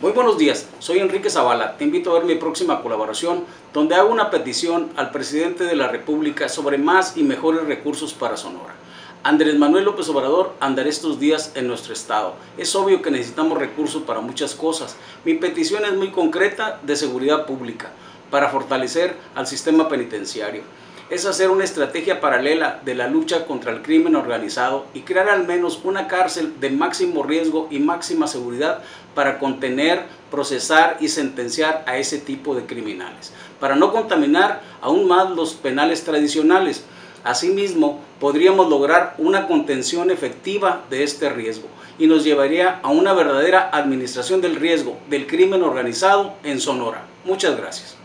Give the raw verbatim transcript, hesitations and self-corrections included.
Muy buenos días, soy Enrique Zavala, te invito a ver mi próxima colaboración donde hago una petición al presidente de la República sobre más y mejores recursos para Sonora. Andrés Manuel López Obrador andará estos días en nuestro estado. Es obvio que necesitamos recursos para muchas cosas. Mi petición es muy concreta, de seguridad pública, para fortalecer al sistema penitenciario. Es hacer una estrategia paralela de la lucha contra el crimen organizado y crear al menos una cárcel de máximo riesgo y máxima seguridad para contener, procesar y sentenciar a ese tipo de criminales, para no contaminar aún más los penales tradicionales. Asimismo, podríamos lograr una contención efectiva de este riesgo y nos llevaría a una verdadera administración del riesgo del crimen organizado en Sonora. Muchas gracias.